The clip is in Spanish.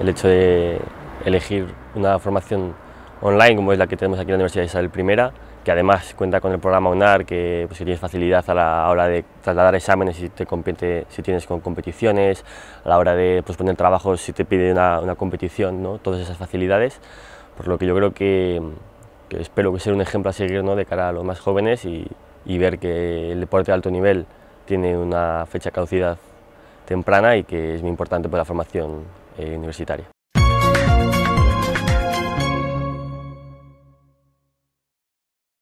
el hecho de elegir una formación online como es la que tenemos aquí en la Universidad de Isabel I, que además cuenta con el programa UNARD, que pues, tienes facilidad a la hora de trasladar exámenes si te compete, si tienes con competiciones, a la hora de poner trabajos si te pide una competición, ¿no? Todas esas facilidades, por lo que yo creo que espero que sea un ejemplo a seguir, ¿no?, de cara a los más jóvenes y ver que el deporte de alto nivel tiene una fecha de caducidad temprana y que es muy importante para la formación universitaria.